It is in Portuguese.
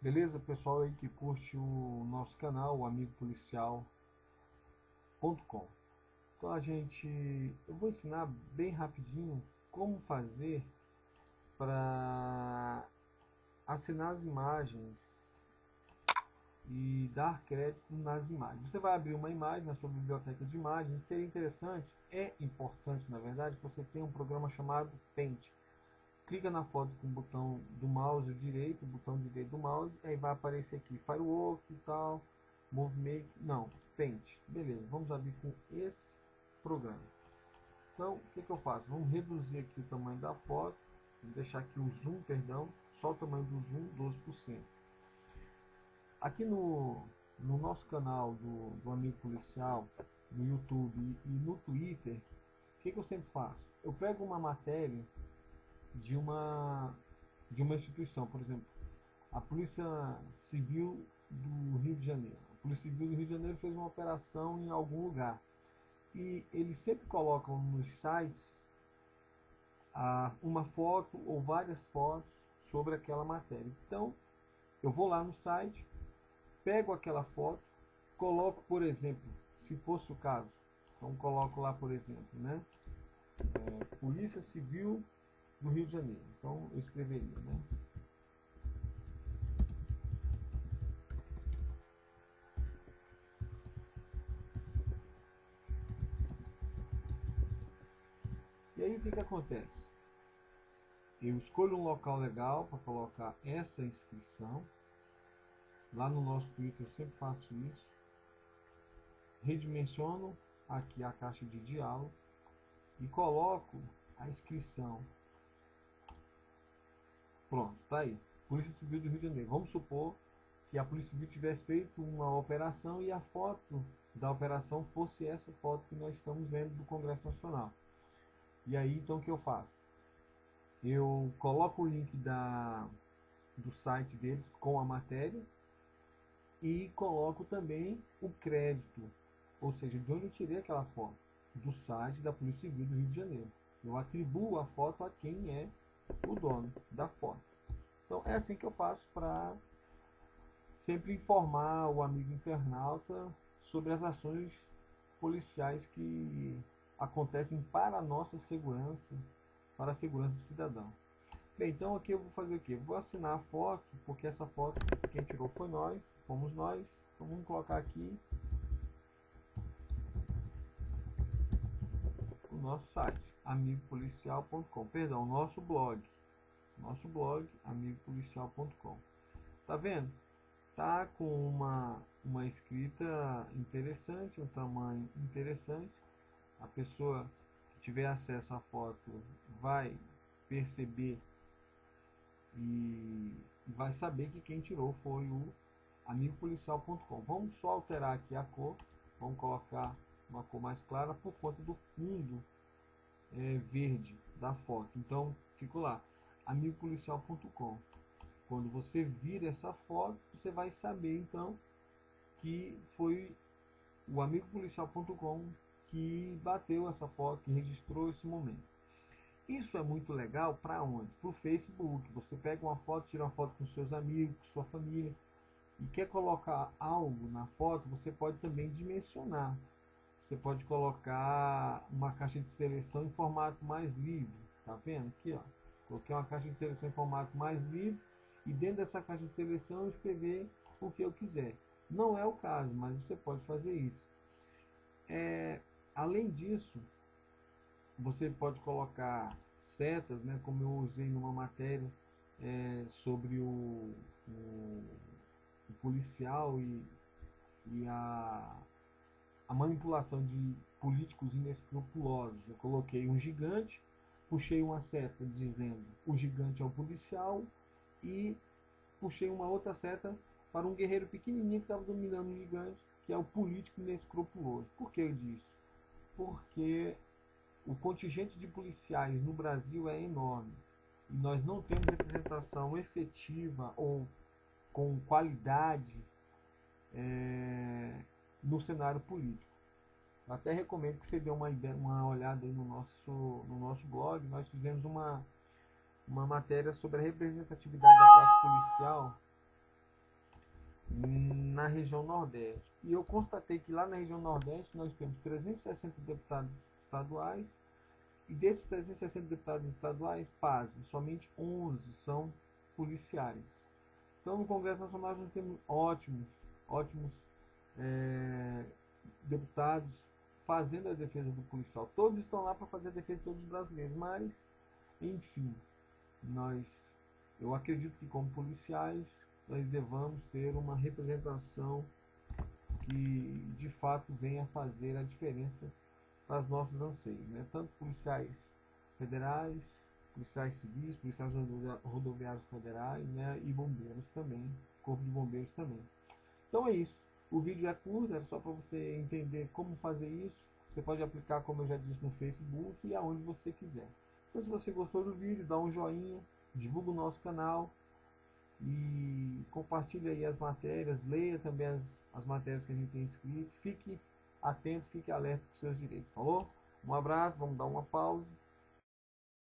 Beleza, pessoal aí que curte o nosso canal, o amigopolicial.com. Então eu vou ensinar bem rapidinho como fazer para assinar as imagens e dar crédito nas imagens. Você vai abrir uma imagem na sua biblioteca de imagens. Seria interessante, é importante na verdade, que você tenha um programa chamado Paint. Clica na foto com o botão do mouse direito, aí vai aparecer aqui Firework e tal, Movie Maker, não, Paint. Beleza, vamos abrir com esse programa. Então, o que eu faço? Vamos reduzir aqui o tamanho da foto, vou deixar aqui o zoom, perdão, só o tamanho do zoom, 12%. Aqui no nosso canal do Amigo Policial, no YouTube e no Twitter, o que eu sempre faço? Eu pego uma matéria de uma instituição, por exemplo, a Polícia Civil do Rio de Janeiro. A Polícia Civil do Rio de Janeiro fez uma operação em algum lugar e eles sempre colocam nos sites uma foto ou várias fotos sobre aquela matéria. Então, eu vou lá no site, pego aquela foto, coloco, por exemplo, se fosse o caso, então coloco lá, por exemplo, né, Polícia Civil do Rio de Janeiro. Então eu escreveria, né, e aí o que acontece? Eu escolho um local legal para colocar essa inscrição. Lá no nosso Twitter eu sempre faço isso, redimensiono aqui a caixa de diálogo e coloco a inscrição. Pronto, tá aí, Polícia Civil do Rio de Janeiro. Vamos supor que a Polícia Civil tivesse feito uma operação e a foto da operação fosse essa foto que nós estamos vendo do Congresso Nacional. E aí, então, o que eu faço? Eu coloco o link do site deles com a matéria e coloco também o crédito, ou seja, de onde eu tirei aquela foto, do site da Polícia Civil do Rio de Janeiro. Eu atribuo a foto a quem é o dono da foto. Então é assim que eu faço para sempre informar o amigo internauta sobre as ações policiais que acontecem para a nossa segurança, para a segurança do cidadão. Bem, então aqui eu vou fazer o que? Vou assinar a foto, porque essa foto quem tirou foi nós, fomos nós. Então vamos colocar aqui o nosso site, amigopolicial.com, perdão, nosso blog amigopolicial.com. Tá vendo? Tá com uma escrita interessante, um tamanho interessante. A pessoa que tiver acesso à foto vai perceber e vai saber que quem tirou foi o amigopolicial.com. Vamos só alterar aqui a cor, vamos colocar uma cor mais clara por conta do fundo verde da foto. Então ficou lá, amigopolicial.com. Quando você vir essa foto, você vai saber então que foi o amigopolicial.com que bateu essa foto, que registrou esse momento. Isso é muito legal para onde? Para o Facebook. Você pega uma foto, tira uma foto com seus amigos, com sua família e quer colocar algo na foto, você pode também dimensionar. Você pode colocar uma caixa de seleção em formato mais livre. Tá vendo aqui, ó? Coloquei uma caixa de seleção em formato mais livre e dentro dessa caixa de seleção eu escrever o que eu quiser. Não é o caso, mas você pode fazer isso. Além disso, você pode colocar setas, né? Como eu usei numa matéria sobre o policial e a manipulação de políticos inescrupulosos. Eu coloquei um gigante, puxei uma seta dizendo o gigante é o policial e puxei uma outra seta para um guerreiro pequenininho que estava dominando o gigante, que é o político inescrupuloso. Por que eu disse? Porque o contingente de policiais no Brasil é enorme e nós não temos representação efetiva ou com qualidade no cenário político. Eu até recomendo que você dê uma olhada aí no nosso blog. Nós fizemos uma matéria sobre a representatividade da classe policial região Nordeste. E eu constatei que lá na região Nordeste nós temos 360 deputados estaduais, e desses 360 deputados estaduais, pasmo, somente 11 são policiais. Então no Congresso Nacional nós temos ótimos deputados fazendo a defesa do policial. Todos estão lá para fazer a defesa de todos os brasileiros, mas, enfim, eu acredito que como policiais nós devamos ter uma representação que de fato venha fazer a diferença para os nossos anseios, né? Tanto policiais federais, policiais civis, policiais rodoviários federais, né? E bombeiros também, corpo de bombeiros também. Então é isso. O vídeo é curto, é só para você entender como fazer isso. Você pode aplicar, como eu já disse, no Facebook e aonde você quiser. Então, se você gostou do vídeo, dá um joinha, divulga o nosso canal e compartilha aí as matérias, leia também as matérias que a gente tem escrito. Fique atento, fique alerta com seus direitos. Falou? Um abraço, vamos dar uma pausa.